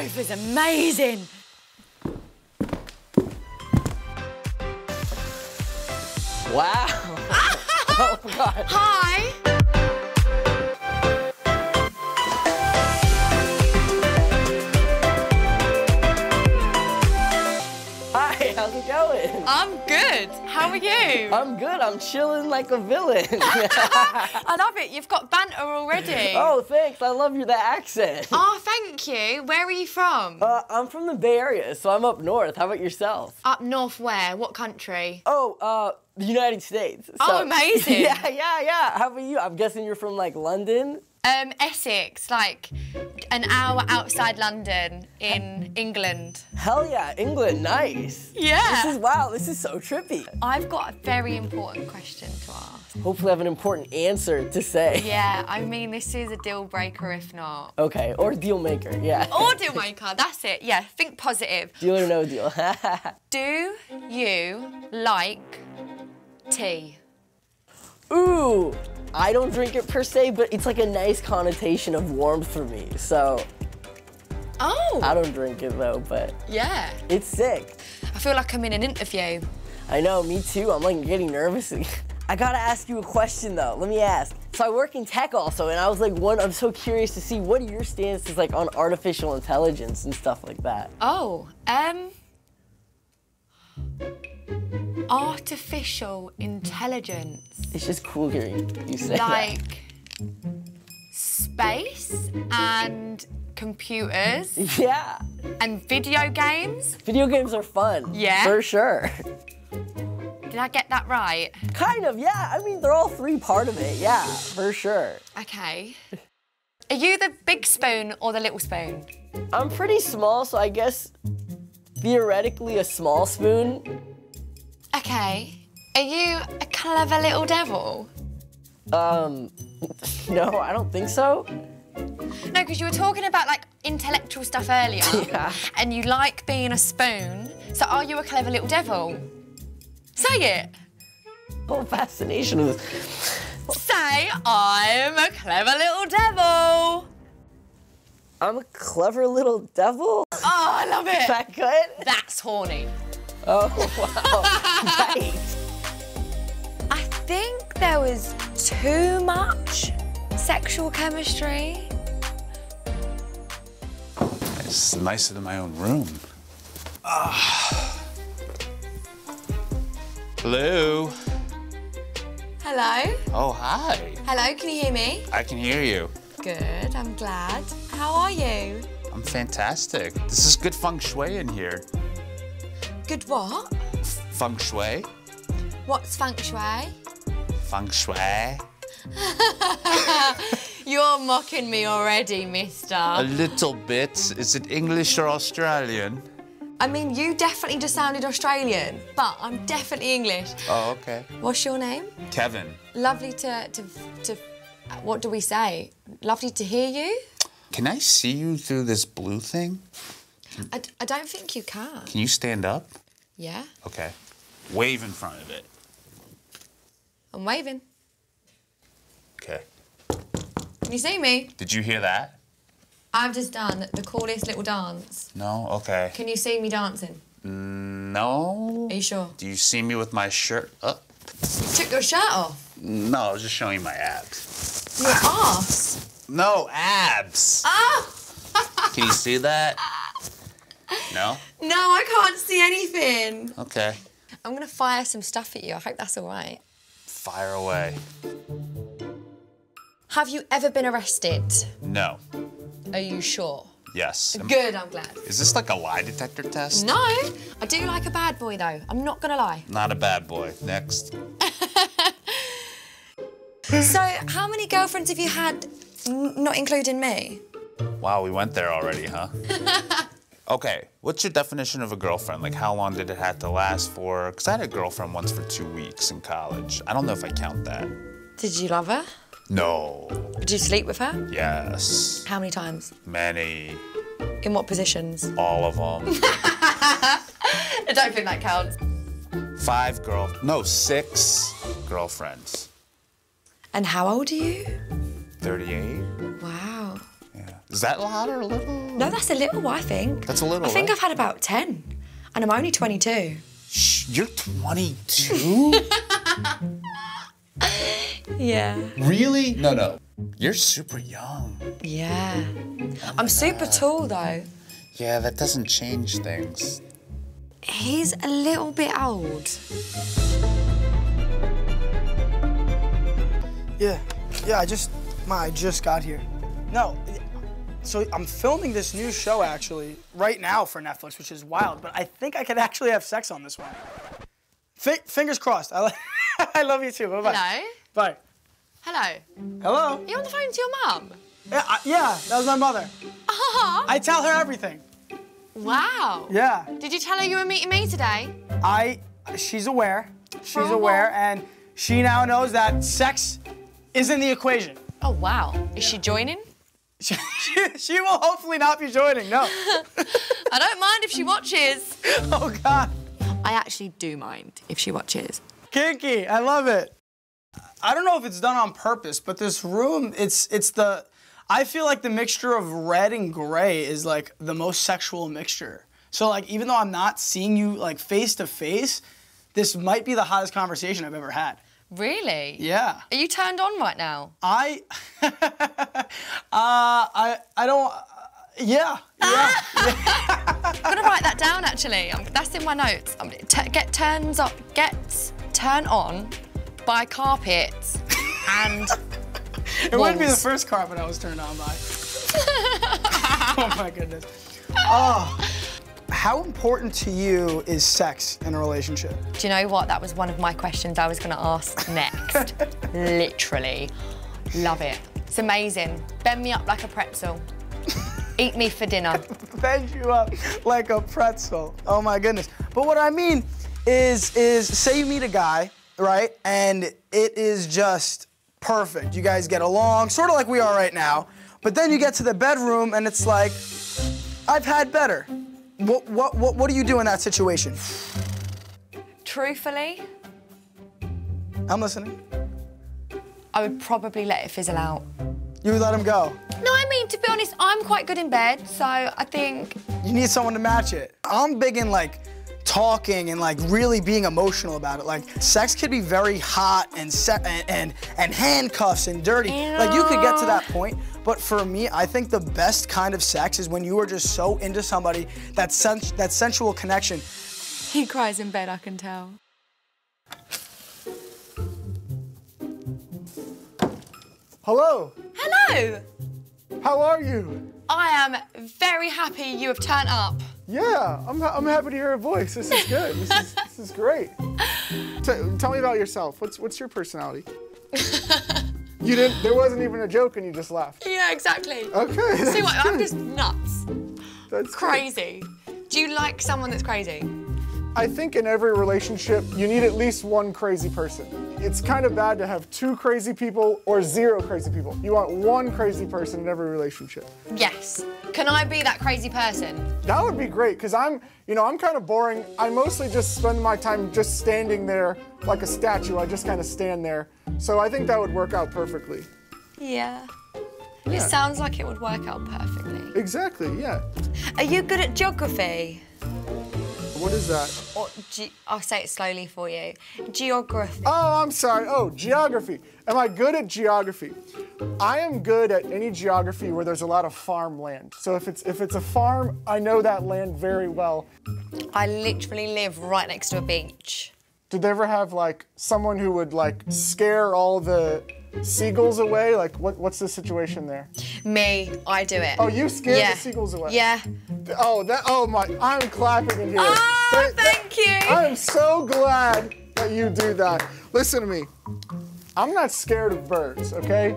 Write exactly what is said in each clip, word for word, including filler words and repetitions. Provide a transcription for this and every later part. sofa's amazing. Wow. Oh, God. Hi. Hi, how's it going? I'm good. How are you? I'm good. I'm chilling like a villain. I love it. You've got banter already. Oh, thanks. I love your that accent. Oh, thank you. Where are you from? Uh, I'm from the Bay Area, so I'm up north. How about yourself? Up north where? What country? Oh, uh... the United States. So, oh, amazing. Yeah, yeah, yeah. How about you? I'm guessing you're from, like, London? Um, Essex, like, an hour outside London in England. Hell yeah, England, nice. Yeah. This is, wow, this is so trippy. I've got a very important question to ask. Hopefully I have an important answer to say. Yeah, I mean, this is a deal breaker if not. Okay, or deal maker, yeah. Or deal maker, that's it. Yeah, think positive. Deal or no deal. Do you like tea? Ooh, I don't drink it per se, but it's like a nice connotation of warmth for me, so. Oh. I don't drink it though, but. Yeah. It's sick. I feel like I'm in an interview. I know, me too. I'm like getting nervous. I gotta ask you a question though. Let me ask. So I work in tech also, and I was like, one, I'm so curious to see what your stance is like on artificial intelligence and stuff like that. Oh, um. Artificial intelligence. It's just cool hearing you say like that. Like space and computers. Yeah. And video games. Video games are fun. Yeah. For sure. Did I get that right? Kind of, yeah. I mean, they're all three part of it. Yeah, for sure. Okay. Are you the big spoon or the little spoon? I'm pretty small, so I guess theoretically a small spoon. Okay, are you a clever little devil? Um, no, I don't think so. No, because you were talking about like intellectual stuff earlier. Yeah. And you like being a spoon, so are you a clever little devil? Say it. What fascination is this? Say, I'm a clever little devil. I'm a clever little devil? Oh, I love it. Is that good? That's horny. Oh, wow. Right. I think there was too much sexual chemistry. It's nicer than my own room. Oh. Hello. Hello. Oh, hi. Hello, can you hear me? I can hear you. Good, I'm glad. How are you? I'm fantastic. This is good feng shui in here. Good what? Feng shui. What's feng shui? Feng shui. You're mocking me already, mister. A little bit. Is it English or Australian? I mean, you definitely just sounded Australian, but I'm definitely English. Oh, okay. What's your name? Kevin. Lovely to, to, to, what do we say? Lovely to hear you. Can I see you through this blue thing? I, d I don't think you can. Can you stand up? Yeah. Okay. Wave in front of it. I'm waving. Okay. Can you see me? Did you hear that? I've just done the coolest little dance. No? Okay. Can you see me dancing? No. Are you sure? Do you see me with my shirt up? You took your shirt off? No, I was just showing you my abs. Your ass? No, abs. Oh! Can you see that? No? No, I can't see anything. Okay. I'm gonna fire some stuff at you. I hope that's all right. Fire away. Have you ever been arrested? No. Are you sure? Yes. Good, I'm glad. Is this like a lie detector test? No. I do like a bad boy, though. I'm not gonna lie. Not a bad boy. Next. So, how many girlfriends have you had, not including me? Wow, we went there already, huh? Okay, what's your definition of a girlfriend? Like, how long did it have to last for? Because I had a girlfriend once for two weeks in college. I don't know if I count that. Did you love her? No. Did you sleep with her? Yes. How many times? Many. In what positions? All of them. I don't think that counts. Five girl... no, six girlfriends. And how old are you? thirty-eight. Wow. Is that a lot or a little? No, that's a little, I think. That's a little, I think, right? I've had about ten, and I'm only twenty-two. Shh, you're twenty-two? Yeah. Really? No, no. You're super young. Yeah. Oh, I'm super God. Tall, though. Yeah, that doesn't change things. He's a little bit old. Yeah, yeah, I just, my, I just got here. No, so I'm filming this new show, actually, right now for Netflix, which is wild, but I think I could actually have sex on this one. F fingers crossed. I, I love you too. Bye-bye. Hello? Bye. Hello. Hello? Are you on the phone to your mum? Yeah, I, yeah, that was my mother. Uh-huh. I tell her everything. Wow. Yeah. Did you tell her you were meeting me today? I, she's aware. She's oh, aware, wow. And she now knows that sex is in the equation. Oh, wow. Is yeah. she joining? She, she, she will hopefully not be joining, no. I don't mind if she watches. Oh, God. I actually do mind if she watches. Kinky, I love it. I don't know if it's done on purpose, but this room, it's it's the... I feel like the mixture of red and gray is like the most sexual mixture. So like, even though I'm not seeing you like face to face, this might be the hottest conversation I've ever had. Really? Yeah. Are you turned on right now? I, uh, I, I don't, uh, yeah, yeah. I'm gonna write that down actually. I'm, that's in my notes. I'm, t get turns up, get turn on by carpet and It wouldn't be the first carpet I was turned on by. Oh my goodness. Oh, how important to you is sex in a relationship? Do you know what? That was one of my questions I was going to ask next. Literally. Love it. It's amazing. Bend me up like a pretzel. Eat me for dinner. Bend you up like a pretzel. Oh my goodness. But what I mean is, is say you meet a guy, right? And it is just perfect. You guys get along, sort of like we are right now. But then you get to the bedroom and it's like, I've had better. What, what, what, what do you do in that situation? Truthfully? I'm listening. I would probably let it fizzle out. You would let him go? No, I mean, to be honest, I'm quite good in bed, so I think... You need someone to match it. I'm big in, like, talking and like really being emotional about it. Like sex could be very hot and se and, and and handcuffs and dirty. Ew. Like you could get to that point. But for me, I think the best kind of sex is when you are just so into somebody, that sen that sensual connection. He cries in bed, I can tell. Hello. Hello. How are you? I am very happy you have turned up. Yeah, I'm, I'm happy to hear her voice. This is good. This is, this is great. T tell me about yourself. What's what's your personality? You didn't. There wasn't even a joke, and you just laughed. Yeah, exactly. Okay. See what? Good. I'm just nuts. That's crazy. Good. Do you like someone that's crazy? I think in every relationship, you need at least one crazy person. It's kind of bad to have two crazy people or zero crazy people. You want one crazy person in every relationship. Yes. Can I be that crazy person? That would be great, because I'm, you know, I'm kind of boring. I mostly just spend my time just standing there like a statue. I just kind of stand there. So I think that would work out perfectly. Yeah. Yeah. It sounds like it would work out perfectly. Exactly, yeah. Are you good at geography? What is that? Or, I'll say it slowly for you. Geography. Oh, I'm sorry. Oh, geography. Am I good at geography? I am good at any geography where there's a lot of farmland. So if it's if it's a farm, I know that land very well. I literally live right next to a beach. Did they ever have like someone who would like scare all the seagulls away? Like what what's the situation there? Me, I do it. Oh, you scared yeah. the seagulls away? Yeah. Oh, that, oh my, I'm clapping in here. Oh, that, thank that, you. I am so glad that you do that. Listen to me, I'm not scared of birds, okay?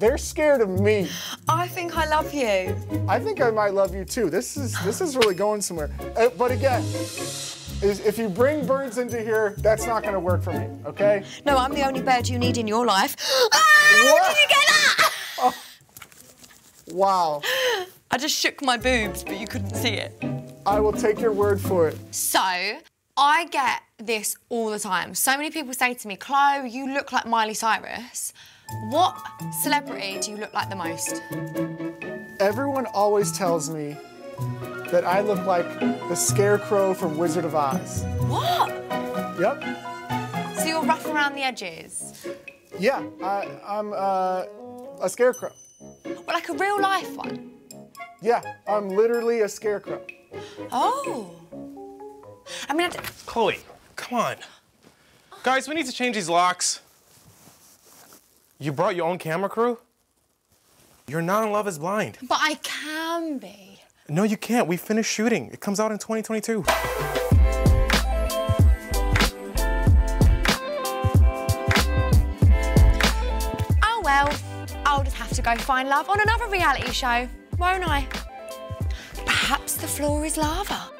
They're scared of me. I think I love you. I think I might love you too. This is, this is really going somewhere. Uh, but again, is if you bring birds into here, that's not gonna work for me, okay? No, I'm the only bird you need in your life. Ah, what? Did you get that? Oh. Wow. I just shook my boobs, but you couldn't see it. I will take your word for it. So, I get this all the time. So many people say to me, Chloe, you look like Miley Cyrus. What celebrity do you look like the most? Everyone always tells me that I look like the Scarecrow from Wizard of Oz. What? Yep. So you're rough around the edges? Yeah, I, I'm uh, a scarecrow. Well, like a real life one? Yeah, I'm literally a scarecrow. Oh. I mean, I d Chloe, come on. Guys, we need to change these locks. You brought your own camera crew? You're not in Love Is Blind. But I can be. No, you can't. We finished shooting. It comes out in twenty twenty-two. Oh, well, I'll just have to go find love on another reality show, won't I? Perhaps the floor is lava.